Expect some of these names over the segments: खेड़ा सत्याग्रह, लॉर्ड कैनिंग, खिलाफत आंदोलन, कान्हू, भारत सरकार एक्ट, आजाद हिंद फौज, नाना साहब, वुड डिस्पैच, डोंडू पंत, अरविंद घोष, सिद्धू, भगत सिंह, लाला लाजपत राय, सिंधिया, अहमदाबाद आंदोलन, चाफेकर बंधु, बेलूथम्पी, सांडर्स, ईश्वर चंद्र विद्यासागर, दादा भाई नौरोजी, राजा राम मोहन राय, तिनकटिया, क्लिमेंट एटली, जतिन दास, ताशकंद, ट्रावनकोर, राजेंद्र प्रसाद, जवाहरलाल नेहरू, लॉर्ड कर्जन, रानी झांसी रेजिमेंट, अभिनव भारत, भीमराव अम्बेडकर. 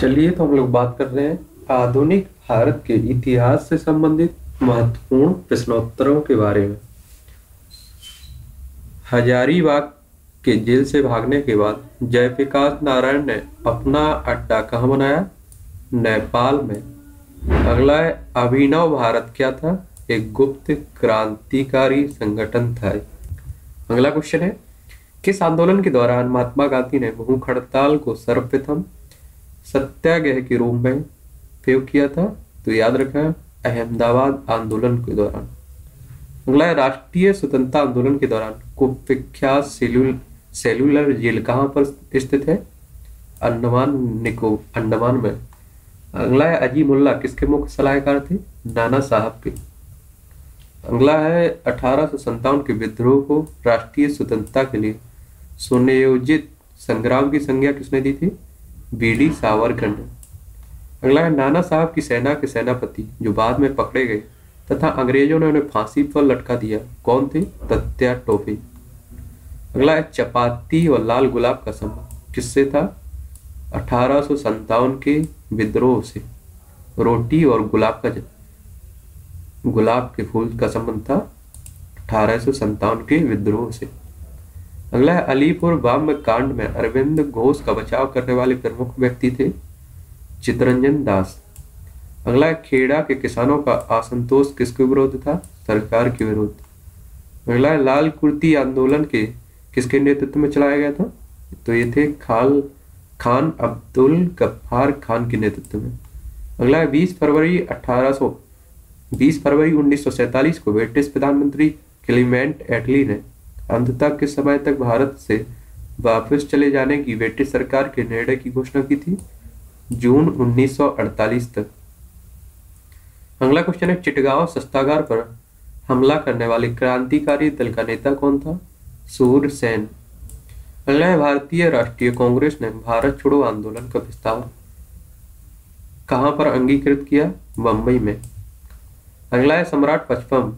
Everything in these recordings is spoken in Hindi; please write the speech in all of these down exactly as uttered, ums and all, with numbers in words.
चलिए तो हम लोग बात कर रहे हैं आधुनिक भारत के इतिहास से संबंधित महत्वपूर्ण प्रश्नोत्तरों के बारे में। हजारीबाग के जेल से भागने के बाद जयप्रकाश नारायण ने अपना अड्डा कहाँ बनाया? नेपाल में। अगला है अभिनव भारत क्या था? एक गुप्त क्रांतिकारी संगठन था। अगला क्वेश्चन है किस आंदोलन के दौरान महात्मा गांधी ने भूख हड़ताल को सर्वप्रथम सत्याग्रह के रूप में प्रयोग किया था? तो याद रखें अहमदाबाद आंदोलन के दौरान। अगला है राष्ट्रीय स्वतंत्रता आंदोलन के दौरान कुप्रख्यात सेलुल सेलुलर जेल कहाँ पर स्थित है? अंडमान निको अंडमान में। अगला है अजीमुल्ला किसके मुख्य सलाहकार थे? नाना साहब के। अगला है अठारह सौ संतावन के विद्रोह को राष्ट्रीय स्वतंत्रता के लिए सुनियोजित संग्राम की संज्ञा किसने दी थी? वी डी सावरकर ने। अगला है नाना साहब की सेना के सेनापति जो बाद में पकड़े गए तथा अंग्रेजों ने उन्हें फांसी पर लटका दिया कौन थे? तत्या टोपे। अगला है चपाती और लाल गुलाब का संबंध किससे था? अठारह सौ संतावन के विद्रोह से। रोटी और गुलाब का गुलाब के फूल का संबंध था अठारह सौ संतावन के विद्रोह से। अगला है अलीपुर बम कांड में अरविंद घोष का बचाव करने वाले प्रमुख व्यक्ति थे? चितरंजन दास। अगला है खेड़ा के किसानों का असंतोष किसके विरोध था? सरकार के विरोध। अगला है लाल कुर्ती आंदोलन के किसके नेतृत्व में चलाया गया था? तो ये थे खाल खान अब्दुल गफार खान के नेतृत्व में। अगला है बीस फरवरी उन्नीस सौ सैंतालीस को ब्रिटिश प्रधानमंत्री क्लिमेंट एटली ने अंततः के समय तक भारत से वापस चले जाने की ब्रिटिश सरकार के निर्णय की घोषणा की थी जून उन्नीस सौ अड़तालीस तक। अगला क्वेश्चन है चिटगांव सस्तागार पर हमला करने वाले क्रांतिकारी दल का नेता कौन था? सूर्य सेन। अगला है भारतीय राष्ट्रीय कांग्रेस ने भारत छोड़ो आंदोलन का प्रस्ताव कहाँ पर अंगीकृत किया? बम्बई में। अगला है सम्राट पचपम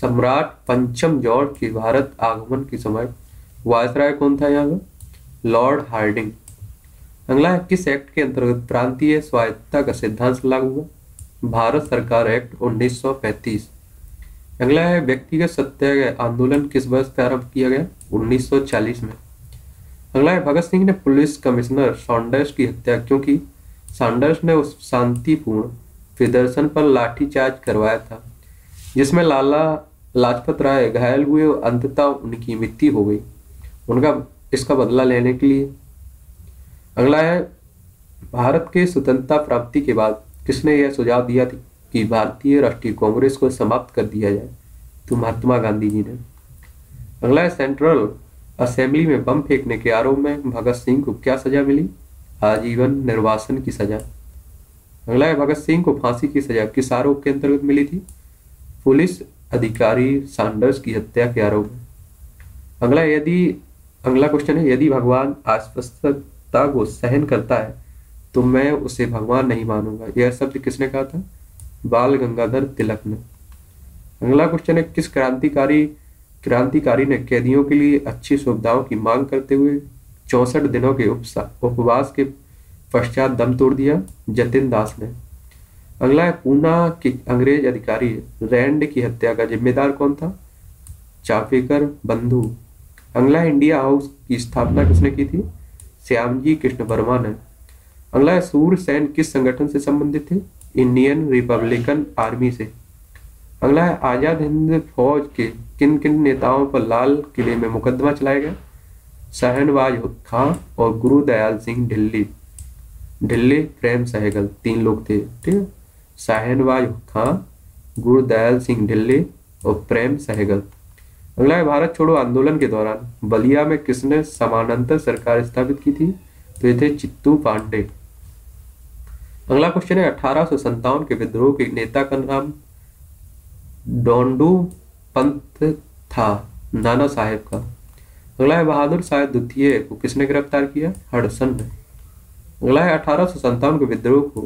सम्राट पंचम जॉर्ज के भारत आगमन के समय वायसराय कौन था? यहाँ पर लॉर्ड हार्डिंग। अगला है किस एक्ट के अंतर्गत प्रांतीय स्वायत्तता का सिद्धांत लागू हुआ? भारत सरकार एक्ट उन्नीस सौ पैंतीस। अगला है व्यक्तिगत सत्याग्रह आंदोलन किस वर्ष प्रारंभ किया गया? उन्नीस सौ चालीस में। अगला है भगत सिंह ने पुलिस कमिश्नर सांडर्स की हत्या क्यों की? सांडर्स ने उस शांतिपूर्ण प्रदर्शन पर लाठीचार्ज करवाया था जिसमें लाला लाजपत राय घायल हुए और अंततः उनकी मृत्यु हो गई उनका इसका बदला लेने के लिए। अगला है भारत के स्वतंत्रता प्राप्ति के बाद किसने यह सुझाव दिया था कि भारतीय राष्ट्रीय कांग्रेस को समाप्त कर दिया जाए? तो महात्मा गांधी जी ने। अगला है सेंट्रल असेंबली में बम फेंकने के आरोप में भगत सिंह को क्या सजा मिली? आजीवन निर्वासन की सजा। अगला है भगत सिंह को फांसी की सजा किस आरोप के अंतर्गत मिली थी? पुलिस अधिकारी सांडर्स की हत्या के आरोप में। अगला यदि अगला क्वेश्चन है यदि भगवान अस्पष्टता को सहन करता है तो मैं उसे भगवान नहीं मानूंगा, यह शब्द किसने कहा था? बाल गंगाधर तिलक ने। अगला क्वेश्चन है किस क्रांतिकारी क्रांतिकारी ने कैदियों के लिए अच्छी सुविधाओं की मांग करते हुए चौसठ दिनों के उपवास के पश्चात दम तोड़ दिया? जतिन दास ने। अगला है पूना के अंग्रेज अधिकारी रैंड की हत्या का जिम्मेदार कौन था? चाफेकर बंधु। अगला है इंडिया हाउस की स्थापना किसने की थी? श्यामजी कृष्ण वर्मा ने। अगला है सूर्य सेन किस संगठन से संबंधित थे? इंडियन रिपब्लिकन आर्मी से। अगला है आजाद हिंद फौज के किन किन नेताओं पर लाल किले में मुकदमा चलाया गया? शहनवाज खान और गुरु दयाल सिंह ढिल्ली ढिल्ली प्रेम सहगल तीन लोग थे। ठीक है, शहनवाज खान, गुरु दयाल सिंह ढिल्ली और प्रेम सहगल। अगला है भारत छोड़ो आंदोलन के दौरान बलिया में किसने समानांतर सरकार स्थापित की थी? तो ये थे चित्तू पांडे। अगला क्वेश्चन है अठारह सौ संतावन के विद्रोह के नेता का नाम डोंडू पंत था, नाना साहब का। अगला है बहादुर शाह द्वितीय को किसने गिरफ्तार किया? हडसन ने। अगला है अठारह सौ संतावन के विद्रोह को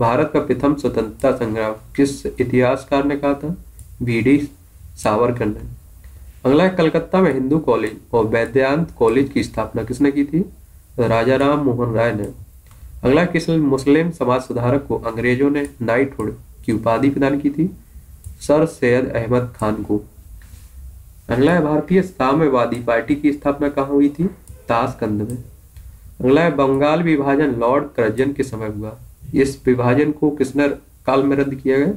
भारत का प्रथम स्वतंत्रता संग्राम किस इतिहासकार ने कहा था? वी डी सावरकर ने। अगला है कलकत्ता में हिंदू कॉलेज और वैद्यांत कॉलेज की स्थापना किसने की थी? राजा राम मोहन राय ने। अगला किस्म मुस्लिम समाज सुधारक को अंग्रेजों ने नाइटहुड की उपाधि प्रदान की थी, सर सैयद अहमद खान को। अगला भारतीय साम्यवादी पार्टी की स्थापना कहाँ हुई थी? ताशकंद में। अगला बंगाल विभाजन लॉर्ड कर्जन के समय हुआ, इस विभाजन को किसने काल में रद्द किया गया?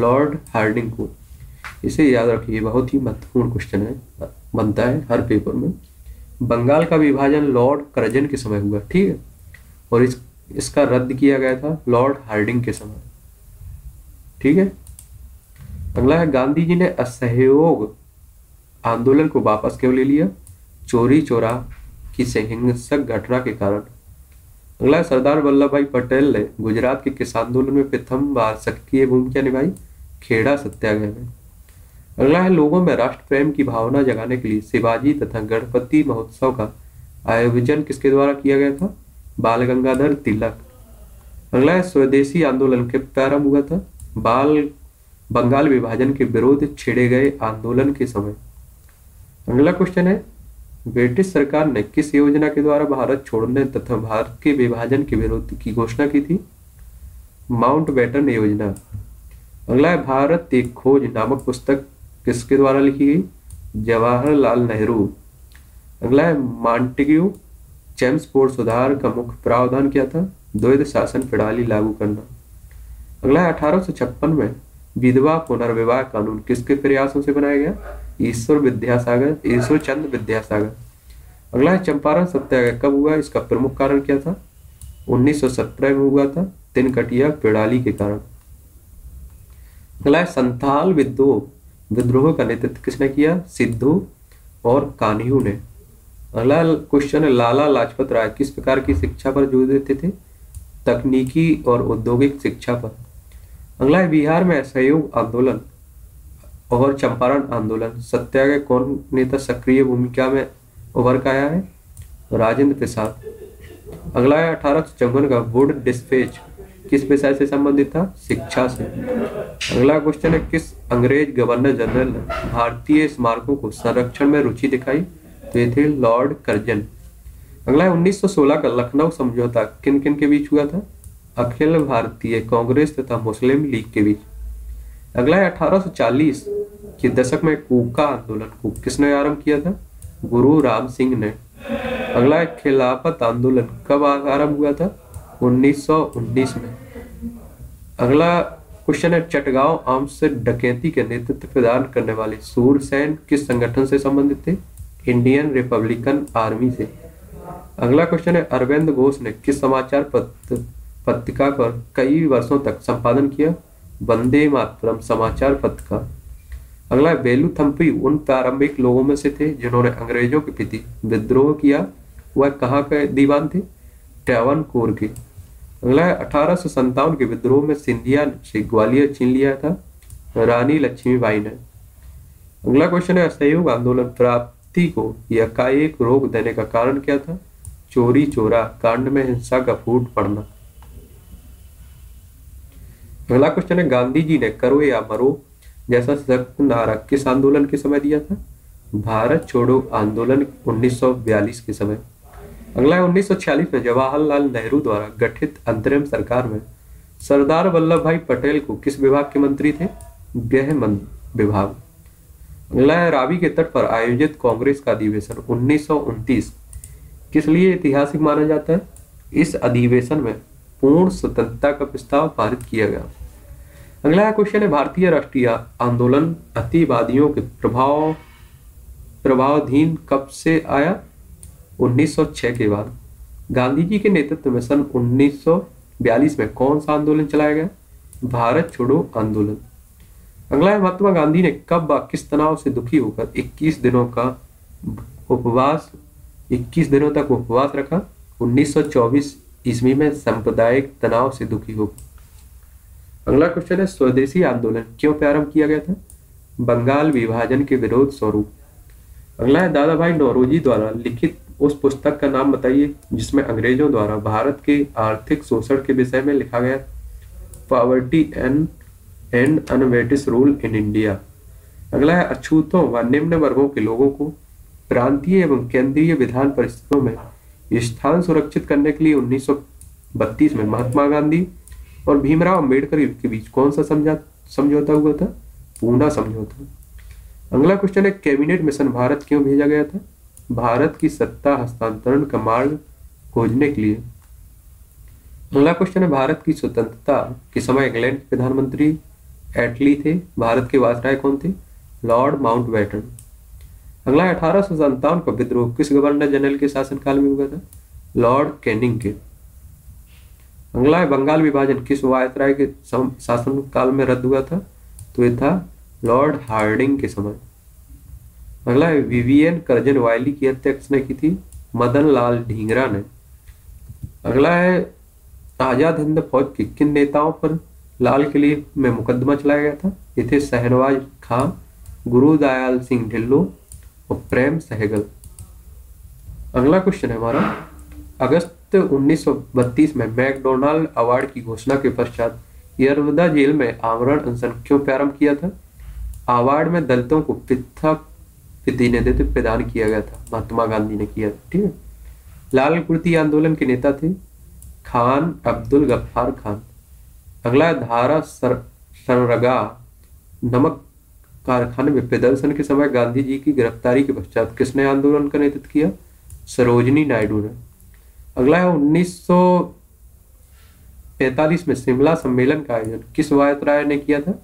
लॉर्ड हार्डिंग को। इसे याद रखिए, बहुत ही महत्वपूर्ण क्वेश्चन है, बनता है हर पेपर में। बंगाल का विभाजन लॉर्ड कर्जन के समय हुआ, ठीक है, और इस इसका रद्द किया गया था लॉर्ड हार्डिंग के समय, ठीक है। अगला है गांधी जी ने असहयोग आंदोलन को वापस क्यों ले लिया? चोरी चोरा की हिंसक घटना के कारण। अगला सरदार वल्लभ भाई पटेल ने गुजरात के किसान आंदोलन में प्रथम बार सक्रिय भूमिका निभाई, खेड़ा सत्याग्रह में। अगला है लोगों में राष्ट्र प्रेम की भावना जगाने के लिए शिवाजी तथा गणपति महोत्सव का आयोजन किसके द्वारा किया गया था? बाल गंगाधर तिलक। अगला है स्वदेशी आंदोलन के प्रारंभ हुआ था बाल बंगाल विभाजन के विरोध छेड़े गए आंदोलन के समय। अगला क्वेश्चन है ब्रिटिश सरकार ने किस योजना के द्वारा भारत छोड़ने तथा भारत के विभाजन के विरोध की घोषणा की थी? माउंटबेटन योजना। अगला है भारत एक खोज नामक पुस्तक किसके द्वारा लिखी गई? जवाहरलाल नेहरू। अगला है मॉन्टेग्यू जेम्स फोर्ड सुधार का मुख्य प्रावधान क्या था? द्वैध शासन प्रणाली लागू करना। अगला है अठारह सौ छप्पन में विधवा पुनर्विवाह कानून किसके प्रयासों से बनाया गया? ईश्वर विद्यासागर ईश्वर चंद्र विद्यासागर। अगला है चंपारण सत्याग्रह कब हुआ? इसका प्रमुख कारण क्या था? उन्नीस सौ सत्रह में हुआ था, तिनकटिया प्रणाली के कारण। अगला है संथाल विद्रोह विद्रोह का नेतृत्व किसने किया? सिद्धू और कान्हू ने। अगला क्वेश्चन है लाला लाजपत राय किस प्रकार की शिक्षा पर जोर देते थे? तकनीकी और औद्योगिक शिक्षा पर। अगला है बिहार में असहयोग आंदोलन और चंपारण आंदोलन सत्याग्रह कौन नेता सक्रिय भूमिका में उभर कर आया है? राजेंद्र प्रसाद। अगला है अठारह सौ चौवन का वुड डिस्पैच किस विषय से संबंधित था? शिक्षा से। अगला क्वेश्चन है किस अंग्रेज गवर्नर जनरल ने भारतीय स्मारकों को संरक्षण में रुचि दिखाई? तो ये थे लॉर्ड कर्जन। अगला है उन्नीस सौ सोलह का लखनऊ समझौता किन किन के बीच हुआ था? अखिल भारतीय कांग्रेस तथा मुस्लिम लीग के बीच। अगला है अठारह सौ चालीस के दशक में कोका आंदोलन को किसने आरम्भ किया था? गुरु राम सिंह ने। अगला है खिलाफत आंदोलन कब आरम्भ हुआ था? उन्नीस सौ उन्नीस में। अगला क्वेश्चन है चटगांव आम से डकैती के नेतृत्व प्रदान करने वाले सूर्य सेन किस संगठन से संबंधित थे? इंडियन रिपब्लिकन आर्मी से। अगला क्वेश्चन है अरविंद घोष ने किस समाचार पत्र पत्रिका पर कई वर्षों तक संपादन किया? वंदे मातरम समाचार पत्र का। अगला है बेलूथम्पी उन प्रारंभिक लोगों में से थे जिन्होंने अंग्रेजों के प्रति विद्रोह किया, वह कहाँ के दीवान थे? ट्रावनकोर के। अगला है अठारह सौ संतावन के विद्रोह में सिंधिया से ग्वालियर छीन लिया था, रानी लक्ष्मीबाई ने। अगला क्वेश्चन है असहयोग आंदोलन प्राप्ति को एकाएक रोक देने का कारण क्या था? चोरी चोरा कांड में हिंसा का फूट पड़ना। अगला क्वेश्चन है गांधी जी ने करो या मरो जैसा सख्त नारा किस आंदोलन के समय दिया था? भारत छोड़ो आंदोलन उन्नीस सौ बयालीस के समय। अगला है उन्नीस सौ छियालीस में जवाहरलाल नेहरू द्वारा गठित अंतरिम सरकार में सरदार वल्लभ भाई पटेल को किस विभाग के मंत्री थे? गृह विभाग। अगला है रावी के तट पर आयोजित कांग्रेस का अधिवेशन उन्नीस सौ उनतीस किस लिए ऐतिहासिक माना जाता है? इस अधिवेशन में पूर्ण स्वतंत्रता का प्रस्ताव पारित किया गया। अगला क्वेश्चन है भारतीय राष्ट्रीय आंदोलन अतिवादियों के प्रभाव प्रभावाधीन कब से आया? उन्नीस सौ छह के बाद। गांधी जी के नेतृत्व में सन उन्नीस सौ बयालीस में कौन सा आंदोलन चलाया गया? भारत छोड़ो आंदोलन। अगला है महात्मा गांधी ने कब किस तनाव से दुखी होकर इक्कीस दिनों का उपवास इक्कीस दिनों तक उपवास रखा? उन्नीस सौ चौबीस ईस्वी में सांप्रदायिक तनाव से दुखी होकर। अगला क्वेश्चन है स्वदेशी आंदोलन क्यों प्रारंभ किया गया था? बंगाल विभाजन के विरोध स्वरूप। अगला है दादा भाई नौरोजी द्वारा लिखित उस पुस्तक का नाम बताइए जिसमें अंग्रेजों द्वारा भारत के आर्थिक शोषण के विषय में लिखा गया। Poverty and and अनवेटिस rule in India. अगला है अछूतों व निम्न वर्गों के लोगों को प्रांतीय एवं केंद्रीय विधान परिषदों में स्थान सुरक्षित करने के लिए उन्नीस सौ बत्तीस में महात्मा गांधी और भीमराव अम्बेडकर के बीच कौन सा समझा समझौता हुआ था? पूना समझौता। अगला क्वेश्चन है कैबिनेट मिशन भारत क्यों भेजा गया था? भारत की सत्ता हस्तांतरण का मार्ग खोजने के लिए। अगला क्वेश्चन है भारत की स्वतंत्रता के समय इंग्लैंड के प्रधानमंत्री एटली थे, भारत के वायसराय कौन थे? Lord Mountbatten. अगला अठारह सौ सत्तावन का विद्रोह किस गवर्नर जनरल के शासनकाल में हुआ था? लॉर्ड कैनिंग के। अगला है बंगाल विभाजन किस वायसराय के शासनकाल में रद्द हुआ था? तो ये था लॉर्ड हार्डिंग के समय। अगला है विवियन कर्जन वायली की हत्या किसने की थी? मदन लाल ढींगरा ने। अगला है आजाद हिंद फौज के किन नेताओं पर लाल किले में मुकदमा चलाया गया था? ये थे शहनवाज खान, गुरु दयाल सिंह ढिल्लो और प्रेम सहगल। अगला क्वेश्चन है हमारा अगस्त उन्नीस सौ बत्तीस में मैकडोनाल्ड अवार्ड की घोषणा के पश्चात यरवदा जेल में आमरण अनशन क्यों प्रारंभ किया था? अवार्ड में दलितों को पृथक प्रतिनिधित्व प्रदान किया गया था, महात्मा गांधी ने किया था। ठीक है, लाल कुर्ती आंदोलन के नेता थे खान अब्दुल गफार खान। अगला धारा सर, सररगा नमक कारखाने में प्रदर्शन के समय गांधी जी की गिरफ्तारी के पश्चात किसने आंदोलन का नेतृत्व किया? सरोजनी नायडू ने। अगला है उन्नीस सौ पैंतालीस में शिमला सम्मेलन का आयोजन किस वायसराय ने किया था?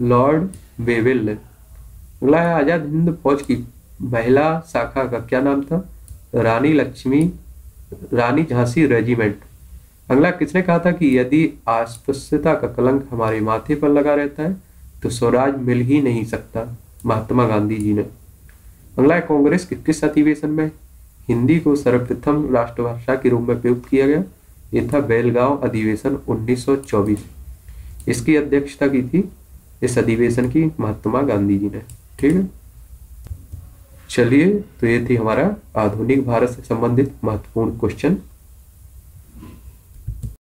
लॉर्ड बेविल ने। अगला है आजाद हिंद फौज की महिला शाखा का क्या नाम था? रानी लक्ष्मी रानी झांसी रेजिमेंट। अगला किसने कहा था कि यदि अस्पृश्यता का कलंक हमारे माथे पर लगा रहता है तो स्वराज मिल ही नहीं सकता? महात्मा गांधी जी ने। अगला कांग्रेस के किस अधिवेशन में हिंदी को सर्वप्रथम राष्ट्रभाषा के रूप में प्रयुक्त किया गया? यह था बेलगांव अधिवेशन उन्नीस सौ चौबीस। इसकी अध्यक्षता की थी इस अधिवेशन की महात्मा गांधी जी ने। ठीक है, चलिए तो ये थी हमारा आधुनिक भारत से संबंधित महत्वपूर्ण क्वेश्चन।